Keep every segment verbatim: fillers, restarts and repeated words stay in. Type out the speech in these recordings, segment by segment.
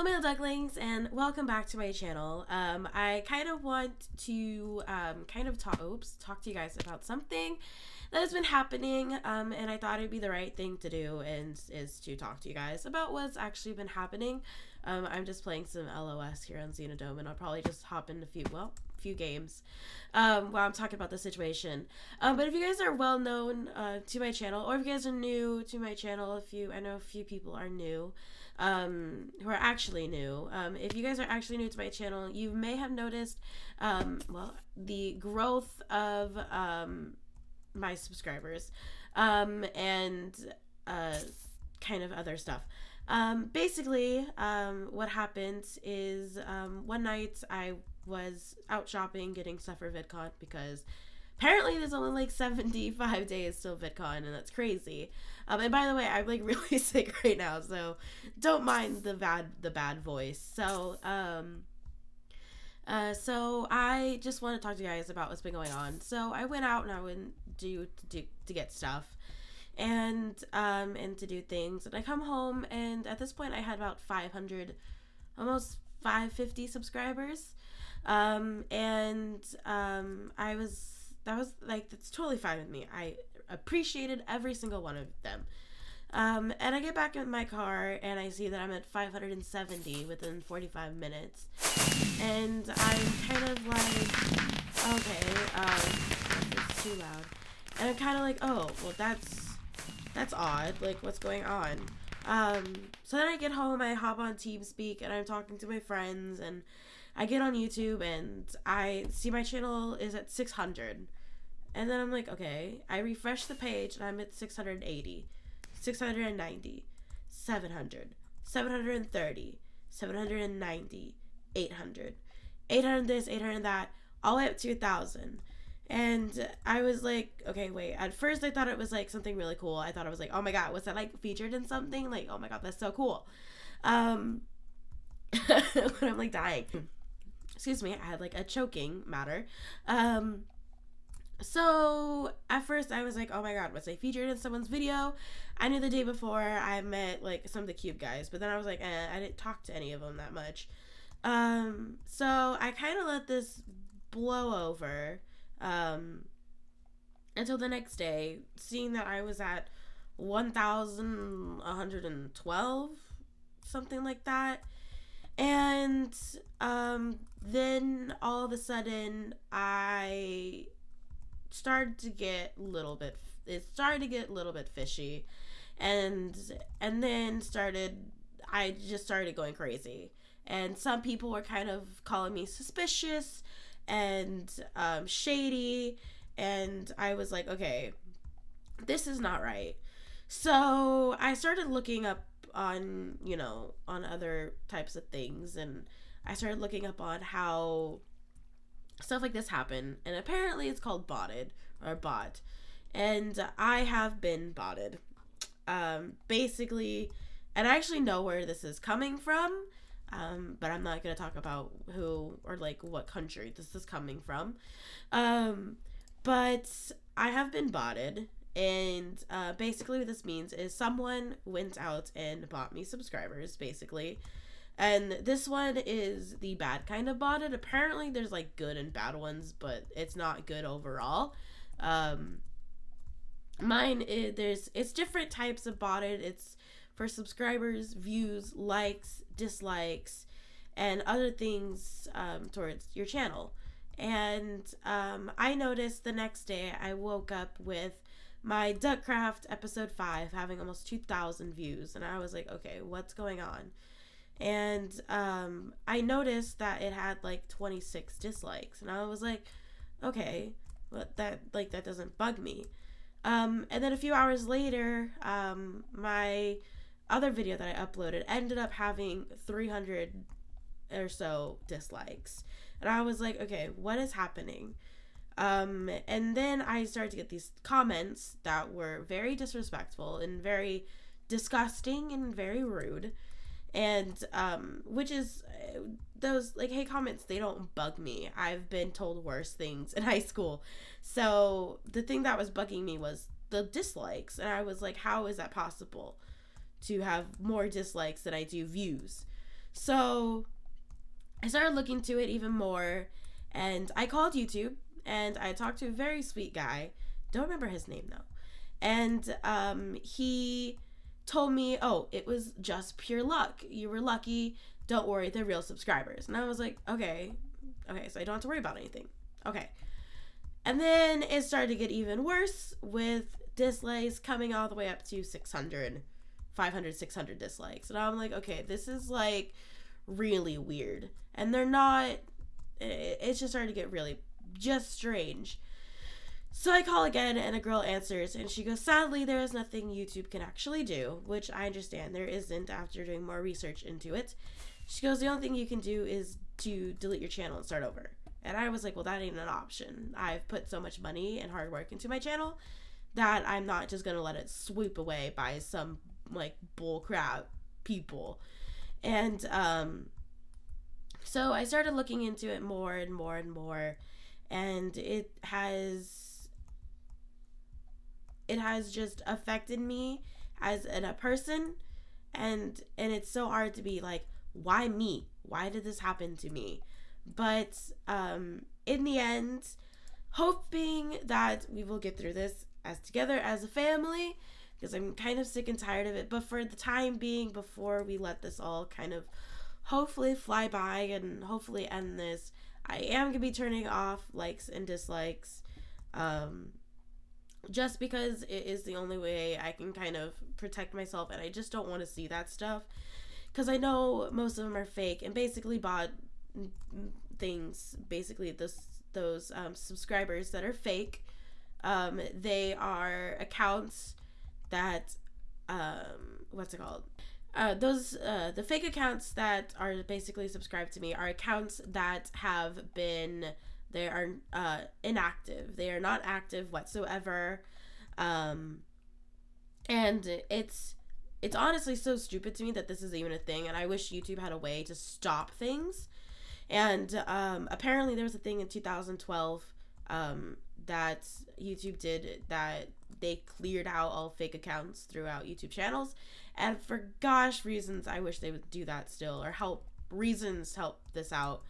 Hello my little ducklings and welcome back to my channel. Um, I kind of want to um, kind of talk, oops, talk to you guys about something that has been happening um, and I thought it'd be the right thing to do and is to talk to you guys about what's actually been happening. Um, I'm just playing some L O S here on Xenodome and I'll probably just hop in a few, well, few games um, while I'm talking about the situation. Um, but if you guys are well known uh, to my channel, or if you guys are new to my channel, if you, I know a few people are new, um, who are actually new. Um, if you guys are actually new to my channel, you may have noticed, um, well, the growth of um, my subscribers um, and uh, kind of other stuff. Um, basically, um, what happened is um, one night I was out shopping getting stuff for VidCon because apparently there's only like seventy-five days till VidCon and that's crazy. Um, and by the way, I'm like really sick right now, so don't mind the bad the bad voice. So um, uh, so I just want to talk to you guys about what's been going on. So I went out and I went to do to get stuff and um and to do things, and I come home and at this point I had about five hundred, almost five fifty subscribers. Um, and, um, I was, that was like, that's totally fine with me. I appreciated every single one of them. Um, and I get back in my car and I see that I'm at five hundred seventy within forty-five minutes. And I'm kind of like, okay, um, it's too loud. And I'm kind of like, oh, well, that's, that's odd. Like, what's going on? Um, so then I get home, I hop on TeamSpeak and I'm talking to my friends and I get on YouTube and I see my channel is at six hundred, and then I'm like, okay, I refresh the page and I'm at six hundred eighty, six hundred ninety, seven hundred, seven hundred thirty, seven hundred ninety, eight hundred, eight hundred this, eight hundred that, all the way up to one thousand. And I was like, okay, wait, at first I thought it was like something really cool. I thought it was like, oh my God, was that like featured in something? Like, oh my God, that's so cool. Um, when I'm like dying. Excuse me, I had like a choking matter. Um, so at first I was like, oh my God, was I featured in someone's video? I knew the day before I met like some of the cute guys, but then I was like, eh, I didn't talk to any of them that much. Um, so I kind of let this blow over um, until the next day, seeing that I was at one thousand one hundred twelve, something like that. And um, then all of a sudden, I started to get a little bit. It started to get a little bit fishy, and and then started. I just started going crazy, and some people were kind of calling me suspicious and um, shady, and I was like, okay, this is not right. So I started looking up on, you know, on other types of things, and I started looking up on how stuff like this happened, and apparently it's called botted or bot, and I have been botted, um, basically. And I actually know where this is coming from, um, but I'm not gonna talk about who or like what country this is coming from, um, but I have been botted. And uh, basically what this means is someone went out and bought me subscribers, basically. And this one is the bad kind of botted. Apparently there's like good and bad ones, but it's not good overall. Um, mine is, there's, it's different types of botted. It's for subscribers, views, likes, dislikes, and other things um, towards your channel. And um, I noticed the next day I woke up with my Duckcraft episode five having almost two thousand views, and I was like, okay, what's going on? And um, I noticed that it had like twenty-six dislikes, and I was like, okay, but that like that doesn't bug me. Um, and then a few hours later, um, my other video that I uploaded ended up having three hundred or so dislikes, and I was like, okay, what is happening? Um, and then I started to get these comments that were very disrespectful and very disgusting and very rude. And, um, which is those like, hey, comments, they don't bug me. I've been told worse things in high school. So the thing that was bugging me was the dislikes. And I was like, how is that possible to have more dislikes than I do views? So I started looking into it even more, and I called YouTube, and I talked to a very sweet guy. Don't remember his name though. And um, he told me, oh, it was just pure luck. You were lucky. Don't worry, they're real subscribers. And I was like, okay, okay, so I don't have to worry about anything. Okay. And then it started to get even worse with dislikes coming all the way up to six hundred, five hundred, six hundred dislikes. And I'm like, okay, this is like really weird. And they're not, it just started to get really just strange. So I call again, and a girl answers, and she goes, sadly, there is nothing YouTube can actually do, which I understand there isn't after doing more research into it. She goes, the only thing you can do is to delete your channel and start over. And I was like, well, that ain't an option. I've put so much money and hard work into my channel that I'm not just going to let it swoop away by some, like, bullcrap people. And um, so I started looking into it more and more and more, and it has... it has just affected me as an, a person, and and it's so hard to be like, why me? Why did this happen to me? But um, in the end, hoping that we will get through this as together as a family, because I'm kind of sick and tired of it. But for the time being, before we let this all kind of hopefully fly by and hopefully end this, I am going to be turning off likes and dislikes. Um... Just because it is the only way I can kind of protect myself, and I just don't want to see that stuff, because I know most of them are fake and basically bought things. Basically, this those um, subscribers that are fake, um, they are accounts that um, what's it called? Uh, those uh, the fake accounts that are basically subscribed to me are accounts that have been. They are uh, inactive. They are not active whatsoever. Um, and it's it's honestly so stupid to me that this is even a thing. And I wish YouTube had a way to stop things. And um, apparently there was a thing in two thousand twelve um, that YouTube did that they cleared out all fake accounts throughout YouTube channels. And for gosh reasons, I wish they would do that still, or help reasons help this out.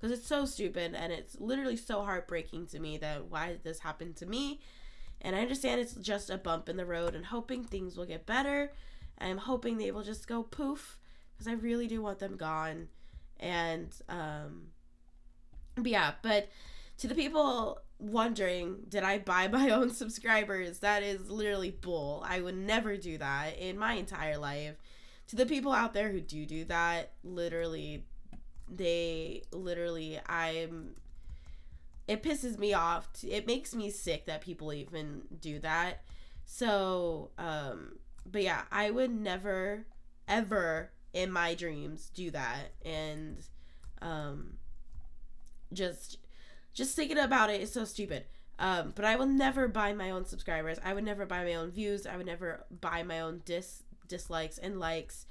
Because it's so stupid, and it's literally so heartbreaking to me that why did this happen to me? And I understand it's just a bump in the road, and hoping things will get better. I'm hoping they will just go poof, because I really do want them gone. And um but yeah, but to the people wondering, did I buy my own subscribers? That is literally bull. I would never do that in my entire life. To the people out there who do do that, literally they literally I'm it pisses me off. It makes me sick that people even do that. So um but yeah, I would never ever in my dreams do that. And um just just thinking about it is so stupid. Um but I will never buy my own subscribers. I would never buy my own views. I would never buy my own dis dislikes and likes.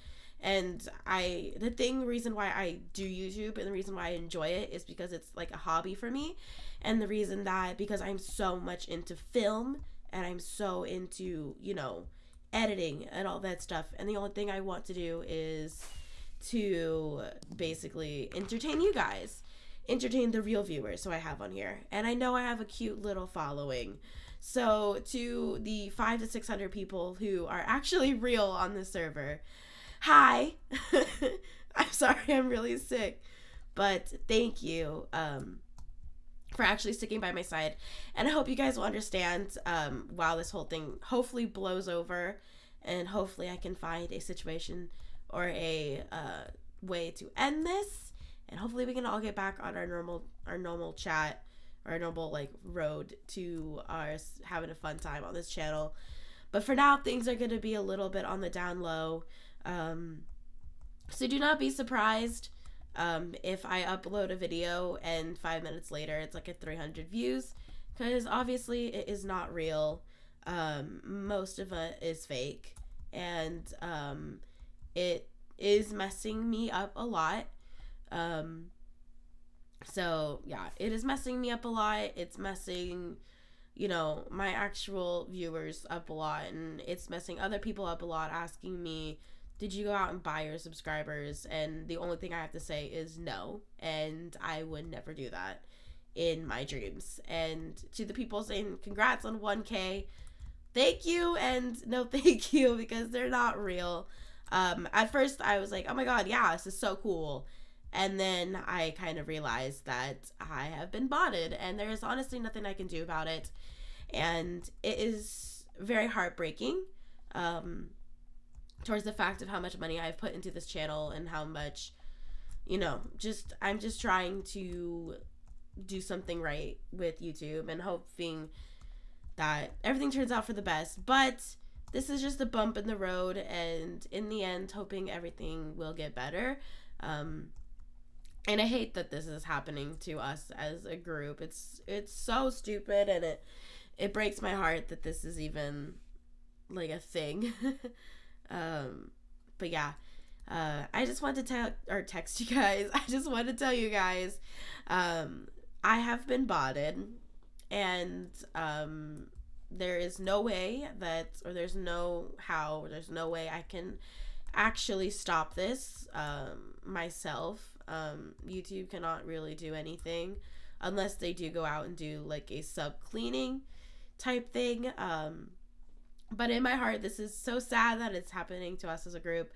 And I, the thing, reason why I do YouTube and the reason why I enjoy it is because it's like a hobby for me. And the reason that, because I'm so much into film, and I'm so into, you know, editing and all that stuff. And the only thing I want to do is to basically entertain you guys, entertain the real viewers. So I have on here, and I know I have a cute little following. So to the five to six hundred people who are actually real on the server, hi. I'm sorry, I'm really sick, but thank you um for actually sticking by my side. And I hope you guys will understand um while this whole thing hopefully blows over, and hopefully I can find a situation or a uh way to end this, and hopefully we can all get back on our normal our normal chat or our normal like road to our having a fun time on this channel. But for now, things are going to be a little bit on the down low. Um, so do not be surprised, um, if I upload a video and five minutes later, it's like at three hundred views, because obviously it is not real. Um, most of it is fake, and, um, it is messing me up a lot. Um, so yeah, it is messing me up a lot. It's messing, you know, my actual viewers up a lot, and it's messing other people up a lot, asking me, did you go out and buy your subscribers? And the only thing I have to say is no. And I would never do that in my dreams. And to the people saying congrats on one K, thank you and no thank you, because they're not real. Um, at first I was like, oh my God, yeah, this is so cool. And then I kind of realized that I have been botted and there is honestly nothing I can do about it. And it is very heartbreaking um, towards the fact of how much money I've put into this channel and how much, you know, just, I'm just trying to do something right with YouTube and hoping that everything turns out for the best. But this is just a bump in the road, and in the end, hoping everything will get better. Um, and I hate that this is happening to us as a group. It's it's so stupid, and it it breaks my heart that this is even like a thing. um, but yeah, uh, I just wanted to tell or text you guys. I just want to tell you guys, um, I have been botted, and um. There is no way that, or there's no how, or there's no way I can actually stop this um, myself. Um, YouTube cannot really do anything unless they do go out and do like a sub cleaning type thing. Um, but in my heart, this is so sad that it's happening to us as a group.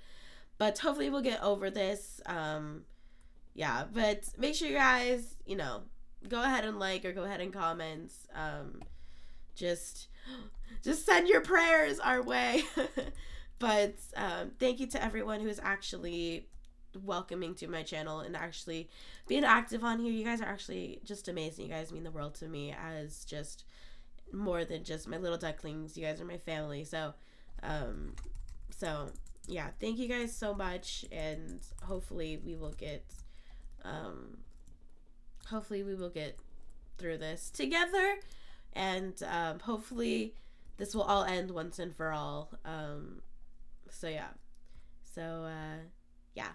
But hopefully we'll get over this. Um, yeah, but make sure you guys, you know, go ahead and like or go ahead and comment. Um, Just, just send your prayers our way. But um, thank you to everyone who is actually welcoming to my channel and actually being active on here. You guys are actually just amazing. You guys mean the world to me as just more than just my little ducklings. You guys are my family. So, um, so yeah, thank you guys so much. And hopefully we will get, um, hopefully we will get through this together. And um, hopefully this will all end once and for all. Um, so yeah. So uh, yeah.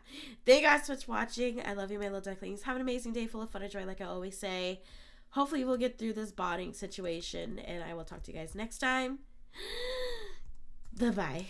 Thank you guys so much for watching. I love you, my little ducklings. Have an amazing day full of fun and joy, like I always say. Hopefully we'll get through this bonding situation. And I will talk to you guys next time. Bye-bye.